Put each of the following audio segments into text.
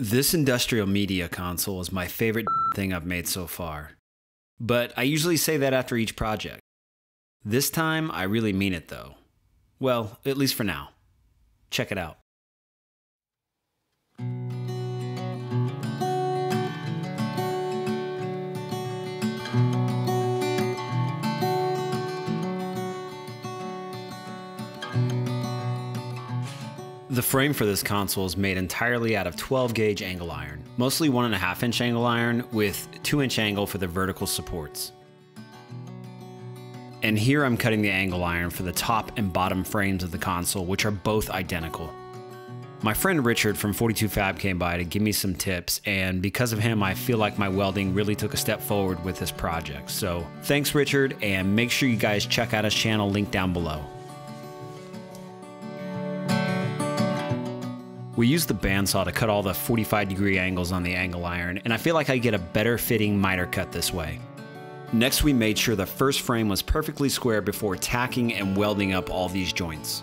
This industrial media console is my favorite thing I've made so far. But I usually say that after each project. This time, I really mean it though. Well, at least for now. Check it out. The frame for this console is made entirely out of 12 gauge angle iron, mostly 1.5 inch angle iron with 2 inch angle for the vertical supports. And here I'm cutting the angle iron for the top and bottom frames of the console, which are both identical. My friend Richard from 42 Fab came by to give me some tips, and because of him I feel like my welding really took a step forward with this project. So thanks Richard, and make sure you guys check out his channel, link down below. We used the bandsaw to cut all the 45-degree angles on the angle iron, and I feel like I get a better fitting miter cut this way. Next, we made sure the first frame was perfectly square before tacking and welding up all these joints.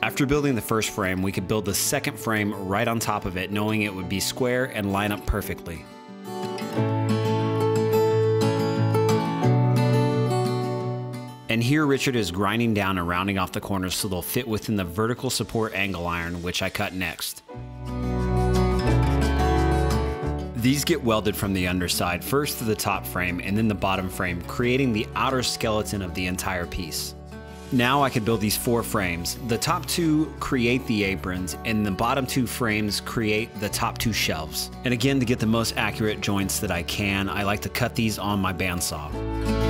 After building the first frame, we could build the second frame right on top of it, knowing it would be square and line up perfectly. And here Richard is grinding down and rounding off the corners so they'll fit within the vertical support angle iron, which I cut next. These get welded from the underside first to the top frame and then the bottom frame, creating the outer skeleton of the entire piece. Now I could build these 4 frames. The top 2 create the aprons and the bottom 2 frames create the top 2 shelves. And again, to get the most accurate joints that I can, I like to cut these on my bandsaw.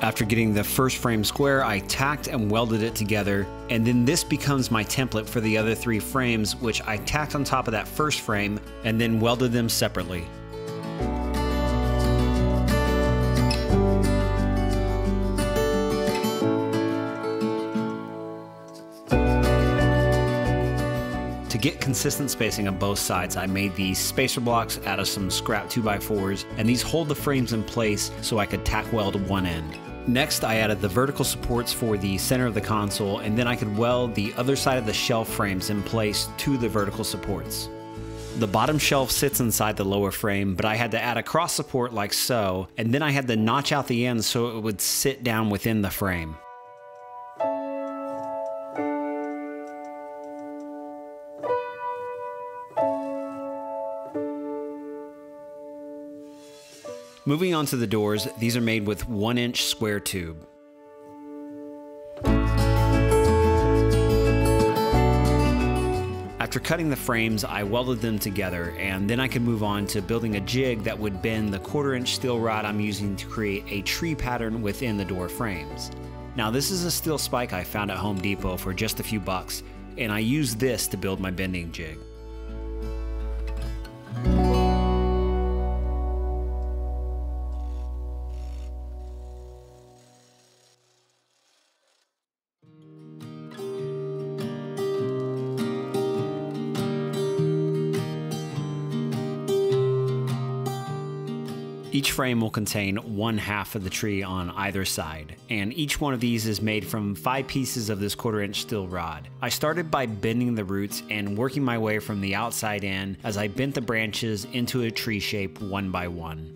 After getting the first frame square, I tacked and welded it together, and then this becomes my template for the other 3 frames, which I tacked on top of that first frame and then welded them separately. To get consistent spacing on both sides, I made these spacer blocks out of some scrap 2x4s, and these hold the frames in place so I could tack weld one end. Next, I added the vertical supports for the center of the console, and then I could weld the other side of the shelf frames in place to the vertical supports. The bottom shelf sits inside the lower frame, but I had to add a cross support like so, and then I had to notch out the ends so it would sit down within the frame. Moving on to the doors, these are made with 1-inch square tube. After cutting the frames, I welded them together, and then I could move on to building a jig that would bend the 1/4-inch steel rod I'm using to create a tree pattern within the door frames. Now this is a steel spike I found at Home Depot for just a few bucks, and I used this to build my bending jig. Each frame will contain 1/2 of the tree on either side, and each one of these is made from 5 pieces of this 1/4-inch steel rod. I started by bending the roots and working my way from the outside in as I bent the branches into a tree shape one by one.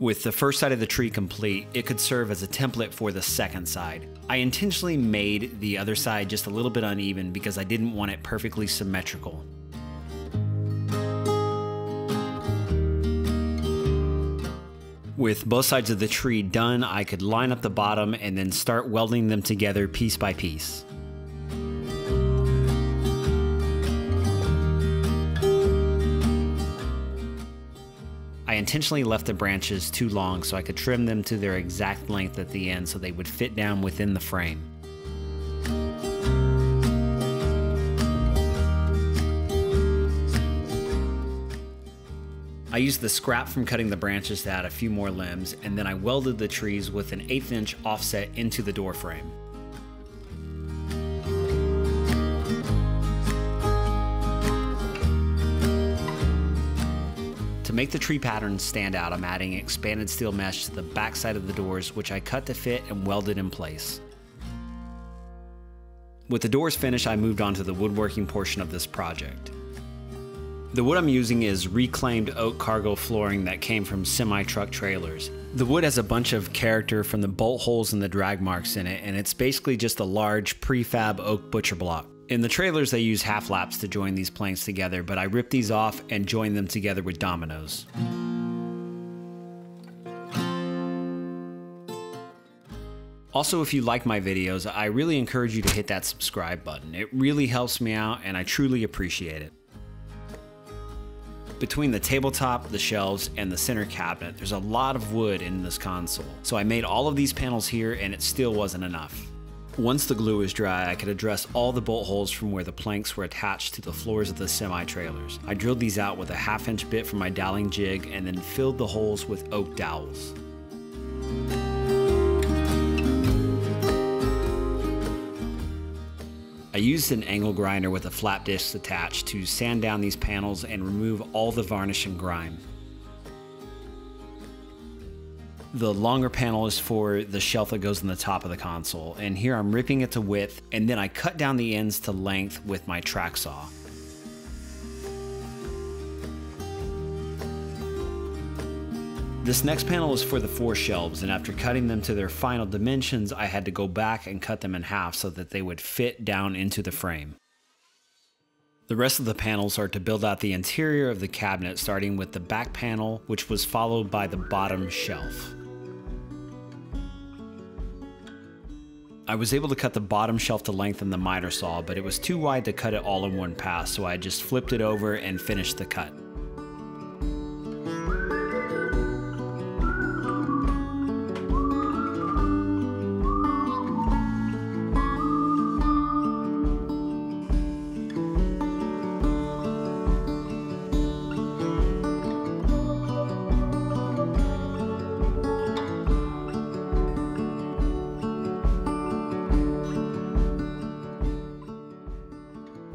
With the first side of the tree complete, it could serve as a template for the second side. I intentionally made the other side just a little bit uneven because I didn't want it perfectly symmetrical. With both sides of the tree done, I could line up the bottom and then start welding them together piece by piece. I intentionally left the branches too long so I could trim them to their exact length at the end so they would fit down within the frame. I used the scrap from cutting the branches to add a few more limbs, and then I welded the trees with an 1/8-inch offset into the door frame. To make the tree pattern stand out, I'm adding expanded steel mesh to the back side of the doors, which I cut to fit and welded in place. With the doors finished, I moved on to the woodworking portion of this project. The wood I'm using is reclaimed oak cargo flooring that came from semi-truck trailers. The wood has a bunch of character from the bolt holes and the drag marks in it, and it's basically just a large prefab oak butcher block. In the trailers, they use half laps to join these planks together, but I ripped these off and joined them together with dominoes. Also, if you like my videos, I really encourage you to hit that subscribe button. It really helps me out and I truly appreciate it. Between the tabletop, the shelves, and the center cabinet, there's a lot of wood in this console. So I made all of these panels here and it still wasn't enough. Once the glue was dry, I could address all the bolt holes from where the planks were attached to the floors of the semi-trailers. I drilled these out with a 1/2 inch bit from my doweling jig and then filled the holes with oak dowels. I used an angle grinder with a flat disc attached to sand down these panels and remove all the varnish and grime. The longer panel is for the shelf that goes in the top of the console, and here I'm ripping it to width, and then I cut down the ends to length with my track saw. This next panel is for the four shelves, and after cutting them to their final dimensions, I had to go back and cut them in half so that they would fit down into the frame. The rest of the panels are to build out the interior of the cabinet, starting with the back panel, which was followed by the bottom shelf. I was able to cut the bottom shelf to length in the miter saw, but it was too wide to cut it all in one pass, so I just flipped it over and finished the cut.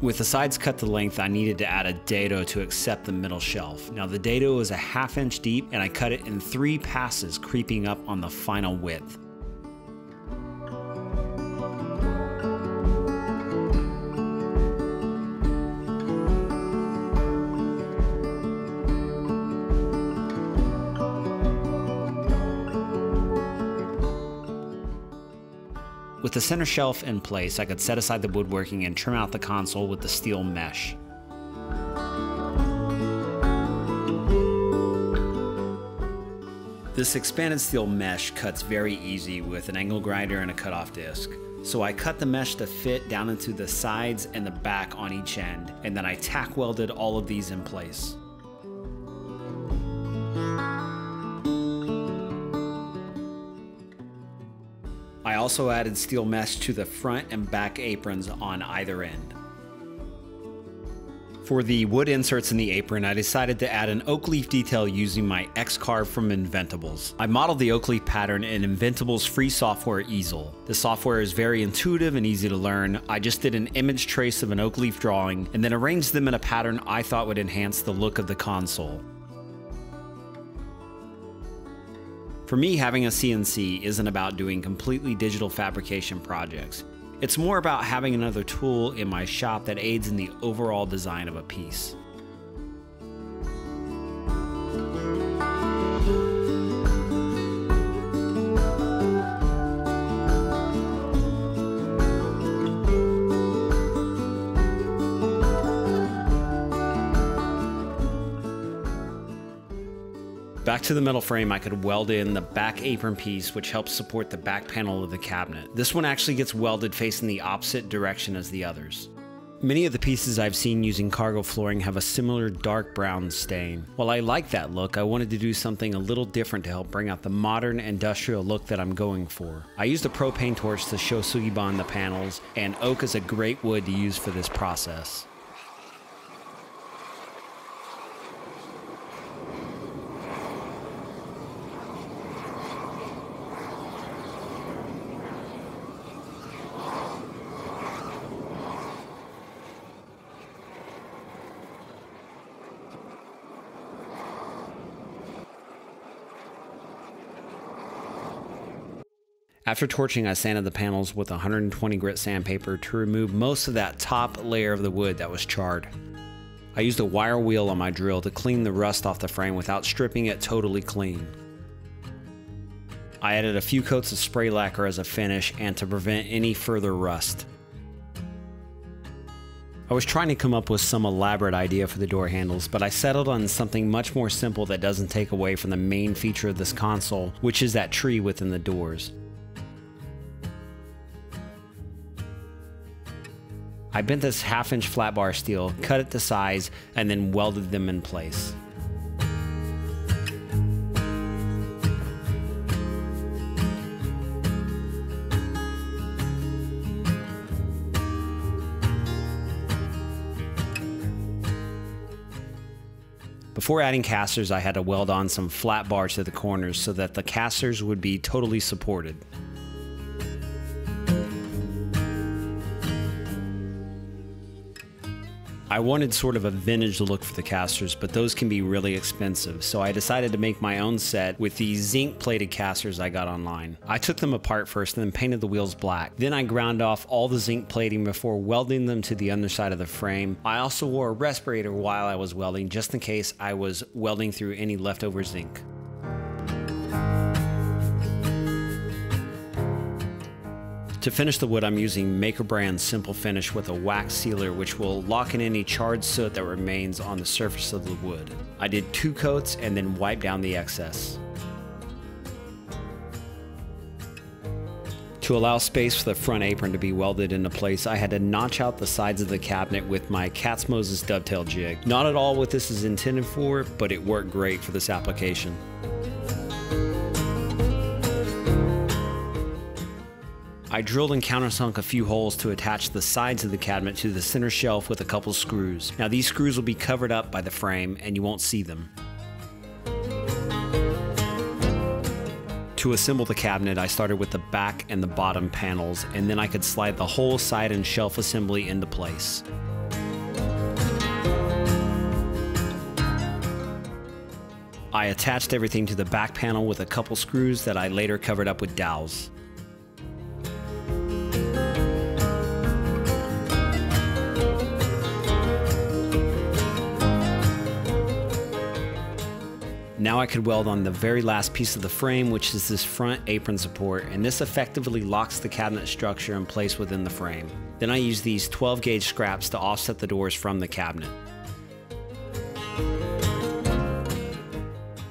With the sides cut to length, I needed to add a dado to accept the middle shelf. Now the dado is a 1/2 inch deep and I cut it in 3 passes, creeping up on the final width. With the center shelf in place, I could set aside the woodworking and trim out the console with the steel mesh. This expanded steel mesh cuts very easy with an angle grinder and a cutoff disc. So I cut the mesh to fit down into the sides and the back on each end, and then I tack welded all of these in place. I also added steel mesh to the front and back aprons on either end. For the wood inserts in the apron, I decided to add an oak leaf detail using my X-Carve from Inventables. I modeled the oak leaf pattern in Inventables free software Easel. The software is very intuitive and easy to learn. I just did an image trace of an oak leaf drawing and then arranged them in a pattern I thought would enhance the look of the console. For me, having a CNC isn't about doing completely digital fabrication projects. It's more about having another tool in my shop that aids in the overall design of a piece. Back to the metal frame, I could weld in the back apron piece, which helps support the back panel of the cabinet. This one actually gets welded facing the opposite direction as the others. Many of the pieces I've seen using cargo flooring have a similar dark brown stain. While I like that look, I wanted to do something a little different to help bring out the modern industrial look that I'm going for. I used a propane torch to Shou Sugi Ban the panels, and oak is a great wood to use for this process. After torching, I sanded the panels with 120 grit sandpaper to remove most of that top layer of the wood that was charred. I used a wire wheel on my drill to clean the rust off the frame without stripping it totally clean. I added a few coats of spray lacquer as a finish and to prevent any further rust. I was trying to come up with some elaborate idea for the door handles, but I settled on something much more simple that doesn't take away from the main feature of this console, which is that tree within the doors. I bent this 1/2 inch flat bar steel, cut it to size, and then welded them in place. Before adding casters, I had to weld on some flat bars to the corners so that the casters would be totally supported. I wanted sort of a vintage look for the casters, but those can be really expensive, so I decided to make my own set with these zinc plated casters I got online. I took them apart first and then painted the wheels black. Then I ground off all the zinc plating before welding them to the underside of the frame. I also wore a respirator while I was welding, just in case I was welding through any leftover zinc. To finish the wood, I'm using Maker Brand Simple Finish with a wax sealer, which will lock in any charred soot that remains on the surface of the wood. I did 2 coats and then wiped down the excess. To allow space for the front apron to be welded into place, I had to notch out the sides of the cabinet with my Katz Moses Dovetail Jig. Not at all what this is intended for, but it worked great for this application. I drilled and countersunk a few holes to attach the sides of the cabinet to the center shelf with a couple screws. Now these screws will be covered up by the frame and you won't see them. To assemble the cabinet, I started with the back and the bottom panels, and then I could slide the whole side and shelf assembly into place. I attached everything to the back panel with a couple screws that I later covered up with dowels. Now I could weld on the very last piece of the frame, which is this front apron support, and this effectively locks the cabinet structure in place within the frame. Then I use these 12 gauge scraps to offset the doors from the cabinet.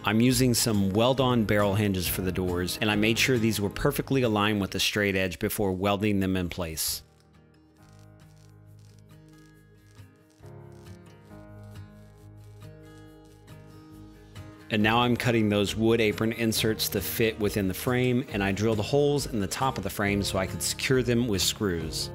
I'm using some weld-on barrel hinges for the doors, and I made sure these were perfectly aligned with the straight edge before welding them in place. And now I'm cutting those wood apron inserts to fit within the frame, and I drilled holes in the top of the frame so I could secure them with screws.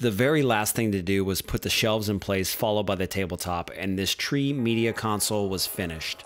The very last thing to do was put the shelves in place, followed by the tabletop, and this tree media console was finished.